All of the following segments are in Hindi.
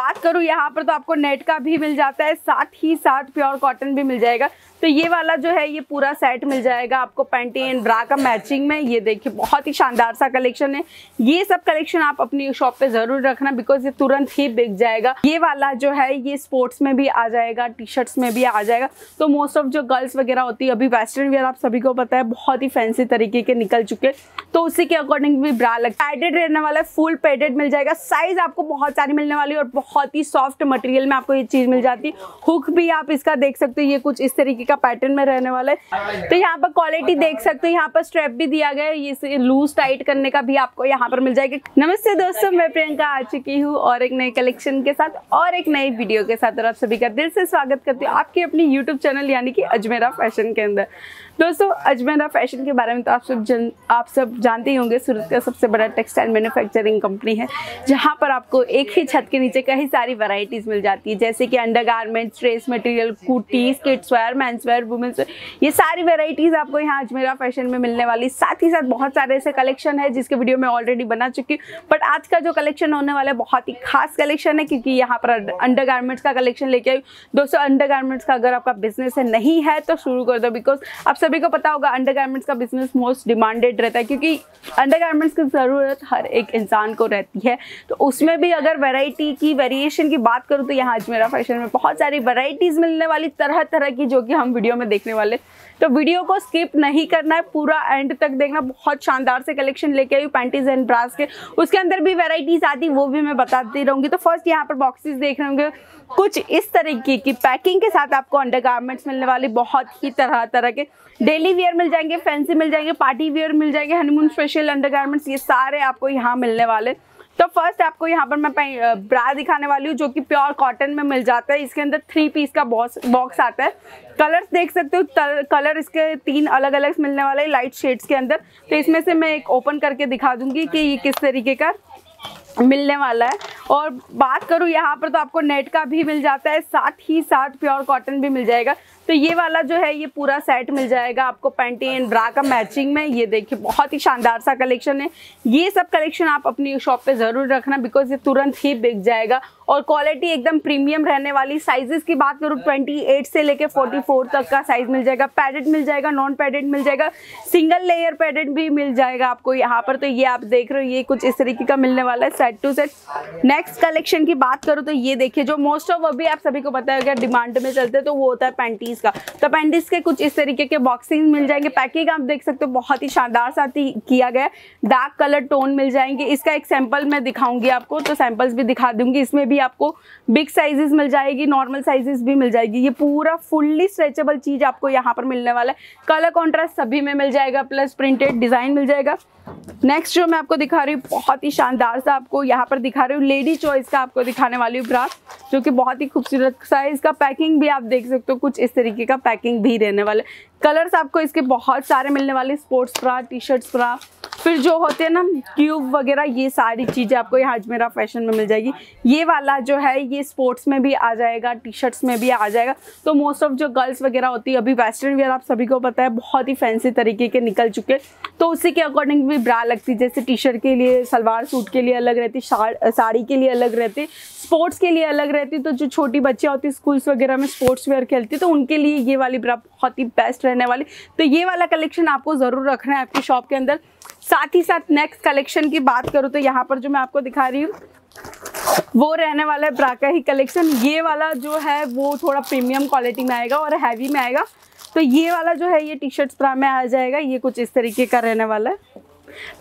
बात करूँ यहाँ पर तो आपको नेट का भी मिल जाता है, साथ ही साथ प्योर कॉटन भी मिल जाएगा। तो ये वाला जो है ये पूरा सेट मिल जाएगा आपको पैंटी एंड ब्रा का मैचिंग में। ये देखिए बहुत ही शानदार सा कलेक्शन है। ये सब कलेक्शन आप अपनी शॉप पे जरूर रखना बिकॉज ये तुरंत ही बिक जाएगा। ये वाला जो है ये स्पोर्ट्स में भी आ जाएगा, टी शर्ट्स में भी आ जाएगा। तो मोस्ट ऑफ जो गर्ल्स वगैरह होती है अभी वेस्टर्न वेयर आप सभी को पता है बहुत ही फैंसी तरीके के निकल चुके, तो उसी के अकॉर्डिंग भी ब्रा लग पैडेड रहने वाला है, फुल पैडेड मिल जाएगा। साइज आपको बहुत सारी मिलने वाली है और बहुत ही सॉफ्ट मटेरियल में आपको ये चीज मिल जाती है। हुक भी आप इसका देख सकते हो, ये कुछ इस तरीके का पैटर्न में रहने वाला है। तो यहाँ पर क्वालिटी देख सकते हो, यहाँ पर स्ट्रैप भी दिया गया है, ये लूज टाइट करने का भी आपको यहाँ पर मिल जाएगा। नमस्ते दोस्तों, मैं प्रियंका आ चुकी हूँ और एक नए कलेक्शन के साथ और एक नई वीडियो के साथ, और आप सभी का दिल से स्वागत करती हूँ आपके अपनी यूट्यूब चैनल यानी कि अजमेरा फैशन के अंदर। दोस्तों अजमेरा फैशन के बारे में तो आप सब जानते ही होंगे, सूरत का सबसे बड़ा टेक्सटाइल मैन्युफैक्चरिंग कंपनी है जहाँ पर आपको एक ही छत के नीचे कई सारी वैरायटीज मिल जाती है, जैसे कि undergarments, dress material, kurtis, kids wear, men's wear, women's wear, ये सारी वैरायटीज आपको यहाँ अजमेरा फैशन में मिलने वाली। साथ ही साथ बहुत सारे ऐसे कलेक्शन है जिसके वीडियो मैं ऑलरेडी बना चुकी हूँ, बट आज का जो कलेक्शन होने वाला है बहुत ही खास कलेक्शन है क्योंकि यहाँ पर अंडरगारमेंट्स का कलेक्शन लेके आई। दोस्तों अंडरगारमेंट्स का अगर आपका बिजनेस है नहीं है तो शुरू कर दो बिकॉज आप सभी को पता होगा अंडरगारमेंट्स का बिजनेस मोस्ट डिमांडेड रहता है क्योंकि अंडरगारमेंट्स की ज़रूरत हर एक इंसान को रहती है। तो उसमें भी अगर वैरायटी की वेरिएशन की बात करूँ तो यहाँ अजमेरा फैशन में बहुत सारी वैरायटीज मिलने वाली तरह तरह की, जो कि हम वीडियो में देखने वाले। तो वीडियो को स्किप नहीं करना है, पूरा एंड तक देखना। बहुत शानदार से कलेक्शन लेके आई पैंटीज एंड ब्रास के, उसके अंदर भी वेराइटीज आती वो भी मैं बताती रहूँगी। तो फर्स्ट यहाँ पर बॉक्सेस देख रहे होंगे कुछ इस तरीके की पैकिंग के साथ आपको अंडरगारमेंट्स मिलने वाली, बहुत ही तरह तरह के डेली वेयर मिल जाएंगे, फैंसी मिल जाएंगे, पार्टी वेयर मिल जाएंगे, हनीमून स्पेशल अंडरगारमेंट्स, ये सारे आपको यहाँ मिलने वाले। तो फर्स्ट आपको यहाँ पर मैं ब्रा दिखाने वाली हूँ जो कि प्योर कॉटन में मिल जाता है। इसके अंदर 3 पीस का बॉक्स आता है। कलर्स देख सकते हो, कलर इसके 3 अलग अलग मिलने वाले लाइट शेड्स के अंदर। तो इसमें से मैं एक ओपन करके दिखा दूंगी कि ये किस तरीके का मिलने वाला है। और बात करूँ यहाँ पर तो आपको नेट का भी मिल जाता है, साथ ही साथ प्योर कॉटन भी मिल जाएगा। तो ये वाला जो है ये पूरा सेट मिल जाएगा आपको पैंटी एंड ब्रा का मैचिंग में। ये देखिए बहुत ही शानदार सा कलेक्शन है। ये सब कलेक्शन आप अपनी शॉप पे ज़रूर रखना बिकॉज ये तुरंत ही बिक जाएगा और क्वालिटी एकदम प्रीमियम रहने वाली। साइजेस की बात करूँ 28 से लेकर 44 तक का साइज मिल जाएगा, पैडेड मिल जाएगा, नॉन पैडेड मिल जाएगा, सिंगल लेयर पैडेड भी मिल जाएगा आपको यहाँ पर। तो ये आप देख रहे हो ये कुछ इस तरीके का मिलने वाला है set to set. Next collection की बात करूँ तो ये देखिए जो मोस्ट ऑफ अभी आप सभी को पता है डिमांड में चलते तो वो होता है पैंटी का। तो पैंटीज के कुछ इस तरीके के बॉक्सिंग मिल जाएंगे, पैकिंग आप देख सकते हो बहुत ही शानदार सा किया गया, डार्क कलर टोन मिल जाएंगे। इसका एक सैंपल मैं दिखाऊंगी आपको, तो सैंपल्स भी दिखा दूंगी। इसमें भी आपको बिग साइजेस मिल जाएगी, नॉर्मल साइजेस भी मिल जाएगी। ये पूरा फुल्ली स्ट्रेचेबल चीज आपको यहाँ पर मिलने वाला है, कलर कॉन्ट्रास्ट सभी में मिल जाएगा, प्लस प्रिंटेड डिजाइन मिल जाएगा। नेक्स्ट जो मैं आपको दिखा रही हूँ बहुत ही शानदार सा आपको यहाँ पर दिखा रही हूँ लेडी चॉइस का आपको दिखाने वाली हूँ ब्रा, जो कि बहुत ही खूबसूरत सा है। इसका पैकिंग भी आप देख सकते हो कुछ इस तरीके का पैकिंग भी रहने वाले। कलर्स आपको इसके बहुत सारे मिलने वाले, sports bra, T shirts bra, फिर जो होते हैं ना क्यूब वगैरह, ये सारी चीज़ें आपको यहाँ अजमेरा फैशन में मिल जाएगी। ये वाला जो है ये स्पोर्ट्स में भी आ जाएगा, टी शर्ट्स में भी आ जाएगा। तो मोस्ट ऑफ जो गर्ल्स वगैरह होती है अभी वेस्टर्न वेयर आप सभी को पता है बहुत ही फैंसी तरीके के निकल चुके, तो उसी के अकॉर्डिंग भी ब्रा लगती, जैसे टी शर्ट के लिए, सलवार सूट के लिए अलग रहती, साड़ी के लिए अलग रहती, स्पोर्ट्स के लिए अलग रहती। तो जो छोटी बच्चियाँ होती स्कूल्स वगैरह में स्पोर्ट्स वेयर खेलती तो उनके लिए ये वाली ब्रा बहुत ही बेस्ट रहने वाली। तो ये वाला कलेक्शन आपको ज़रूर रखना है आपकी शॉप के अंदर। साथ ही साथ नेक्स्ट कलेक्शन की बात करूँ तो यहाँ पर जो मैं आपको दिखा रही हूँ वो रहने वाला है ब्रा का ही कलेक्शन। ये वाला जो है वो थोड़ा प्रीमियम क्वालिटी में आएगा और हैवी में आएगा। तो ये वाला जो है ये टी शर्ट्स ब्रा में आ जाएगा, ये कुछ इस तरीके का रहने वाला है,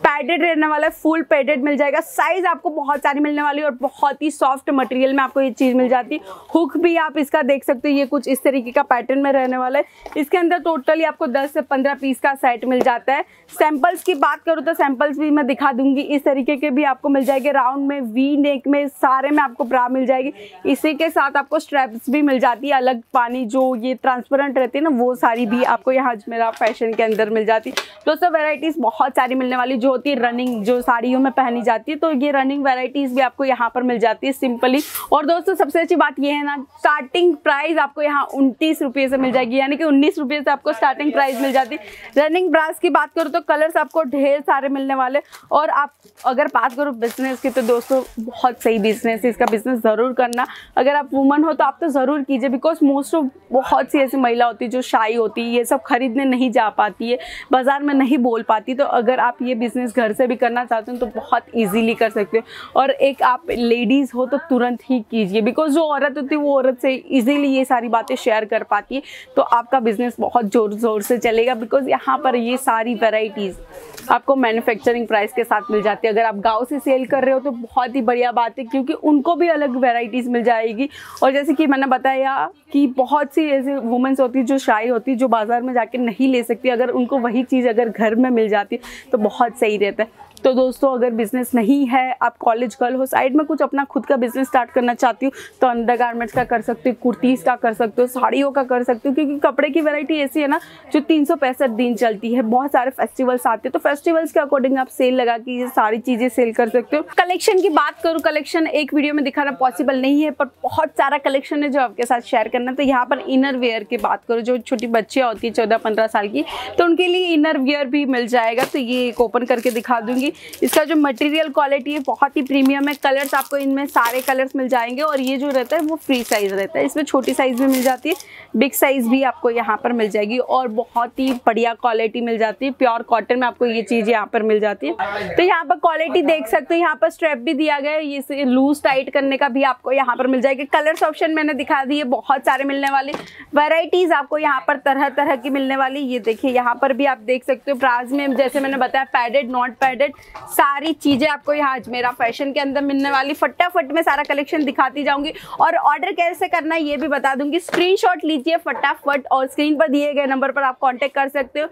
पैडेड रहने वाला है, फुल पैडेड मिल जाएगा। साइज आपको बहुत सारी मिलने वाली और बहुत ही सॉफ्ट मटेरियल में आपको ये चीज़ मिल जाती है। हुक भी आप इसका देख सकते हो, ये कुछ इस तरीके का पैटर्न में रहने वाला है। इसके अंदर टोटली आपको 10 से 15 पीस का सेट मिल जाता है। सैम्पल्स की बात करूँ तो सैम्पल्स भी मैं दिखा दूंगी, इस तरीके के भी आपको मिल जाएंगे, राउंड में, वी नेक में, सारे में आपको ब्रा मिल जाएगी। इसी के साथ आपको स्ट्रैप्स भी मिल जाती है अलग, पानी जो ये ट्रांसपेरेंट रहती है ना वो सारी भी आपको यहाँ अजमेरा फैशन के अंदर मिल जाती है। दोस्तों वेराइटीज़ बहुत सारी मिलने वाली जो होती है रनिंग, जो साड़ियों में पहनी जाती है, तो ये रनिंग वेराइटीज भी आपको यहाँ पर मिल जाती है सिंपली। और दोस्तों सबसे अच्छी बात ये है ना, स्टार्टिंग प्राइस आपको यहाँ 29 रुपये से मिल जाएगी, यानी कि 19 रुपये से आपको स्टार्टिंग प्राइस मिल जाती है। रनिंग ब्रास की बात करो तो कलर्स आपको ढेर सारे मिलने वाले। और आप अगर बात करो बिजनेस की तो दोस्तों बहुत सही बिजनेस है, इसका बिजनेस ज़रूर करना। अगर आप वुमन हो तो आप तो ज़रूर कीजिए, बिकॉज मोस्ट ऑफ बहुत सी ऐसी महिला होती है जो शाई होती है, ये सब खरीदने नहीं जा पाती है, बाज़ार में नहीं बोल पाती। तो अगर आप ये बिज़नेस घर से भी करना चाहते हो तो बहुत ईजीली कर सकते हो। और एक आप लेडीज़ हो तो तुरंत ही कीजिए, बिकॉज जो औरत होती है वो औरत से ईजीली ये सारी बातें शेयर कर पाती है। तो आपका बिज़नेस बहुत ज़ोर ज़ोर से चलेगा, बिकॉज यहाँ पर ये सारी वेराइटीज़ आपको मैन्युफैक्चरिंग प्राइस के साथ मिल जाती है। अगर आप गाँव से सेल कर रहे हो तो बहुत ही बढ़िया बात है, क्योंकि उनको भी अलग वेराइटीज़ मिल जाएगी। और जैसे कि मैंने बताया कि बहुत सी ऐसी वुमेंस होती है जो शाई होती है, जो बाज़ार में जाके नहीं ले सकती, अगर उनको वही चीज़ अगर घर में मिल जाती तो बहुत सही रहता है। तो दोस्तों अगर बिज़नेस नहीं है, आप कॉलेज गर्ल हो, साइड में कुछ अपना खुद का बिज़नेस स्टार्ट करना चाहती हो तो अंडरगारमेंट्स का कर सकते हो, कुर्तीज़ का कर सकते हो, साड़ियों का कर सकते हो, क्योंकि कपड़े की वैरायटी ऐसी है ना जो 365 दिन चलती है। बहुत सारे फेस्टिवल्स आते हैं, तो फेस्टिवल्स के अकॉर्डिंग आप सेल लगा के ये सारी चीज़ें सेल कर सकते हो। कलेक्शन की बात करूँ, कलेक्शन एक वीडियो में दिखाना पॉसिबल नहीं है, पर बहुत सारा कलेक्शन है जो आपके साथ शेयर करना। तो यहाँ पर इनर वेयर की बात करूँ, जो छोटी बच्चियाँ होती है 14-15 साल की, तो उनके लिए इनर वेयर भी मिल जाएगा। तो ये ओपन करके दिखा दूँगी। इसका जो मटेरियल क्वालिटी है बहुत ही प्रीमियम है। कलर्स आपको इनमें सारे कलर्स मिल जाएंगे, और ये जो रहता है वो फ्री साइज रहता है, इसमें छोटी साइज भी मिल जाती है, बिग साइज भी आपको यहाँ पर मिल जाएगी। और बहुत ही बढ़िया क्वालिटी मिल जाती है, प्योर कॉटन में आपको ये चीज़ यहाँ पर मिल जाती है। तो यहाँ पर क्वालिटी देख सकते हो, यहाँ पर स्ट्रैप भी दिया गया है, ये लूज टाइट करने का भी आपको यहाँ पर मिल जाएगा। कलर्स ऑप्शन मैंने दिखा दिए, बहुत सारे मिलने वाले वेराइटीज़ आपको यहाँ पर तरह तरह की मिलने वाली। ये देखिए यहाँ पर भी आप देख सकते हो, प्राइस में जैसे मैंने बताया पैडेड नॉट पैडेड सारी चीजें आपको यहाँ अजमेरा फैशन के अंदर मिलने वाली। फटाफट में सारा कलेक्शन दिखाती जाऊंगी, और ऑर्डर कैसे करना है ये भी बता दूंगी। स्क्रीनशॉट लीजिए फटाफट, और स्क्रीन पर दिए गए नंबर पर आप कांटेक्ट कर सकते हो,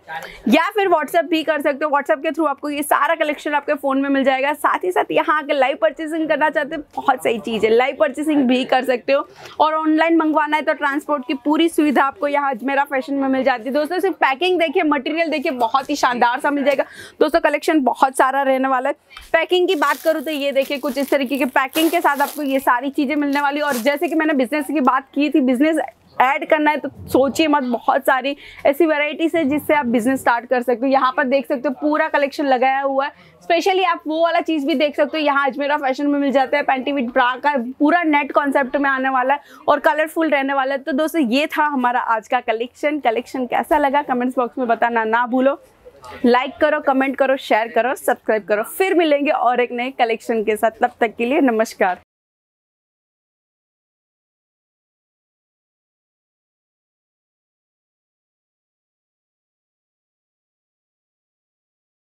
या फिर व्हाट्सएप भी कर सकते हो। व्हाट्सएप के थ्रू आपको ये सारा कलेक्शन आपके फोन में मिल जाएगा। साथ ही साथ यहाँ आकर लाइव परचेसिंग करना चाहते हैं, बहुत सही चीज है, लाइव परचेसिंग भी कर सकते हो। और ऑनलाइन मंगवाना है तो ट्रांसपोर्ट की पूरी सुविधा आपको यहाँ अजमेरा फैशन में मिल जाती है। दोस्तों सिर्फ पैकिंग देखिए, मटेरियल देखिए, बहुत ही शानदार सा मिल जाएगा। दोस्तों कलेक्शन बहुत सारा रहने वाला है। पैकिंग की बात करूँ तो ये देखिए कुछ इस तरीके के पैकिंग के साथ आपको ये सारी चीजें मिलने वाली। और जैसे कि मैंने बिजनेस की बात की थी, बिजनेस ऐड करना है तो सोचिए मत, बहुत सारी ऐसी वैरायटीज है जिससे आप बिजनेस स्टार्ट कर सकते हो। यहाँ पर देख सकते हो पूरा कलेक्शन लगाया हुआ है, स्पेशली आप वो वाला चीज़ भी देख सकते हो यहाँ अजमेरा फैशन में मिल जाता है। पैंटी विद ब्रा का पूरा नेट कॉन्सेप्ट में आने वाला है और कलरफुल रहने वाला है। तो दोस्तों ये था हमारा आज का कलेक्शन कैसा लगा कमेंट्स बॉक्स में बताना ना भूलो। लाइक करो, कमेंट करो, शेयर करो, सब्सक्राइब करो। फिर मिलेंगे और एक नए कलेक्शन के साथ, तब तक के लिए नमस्कार।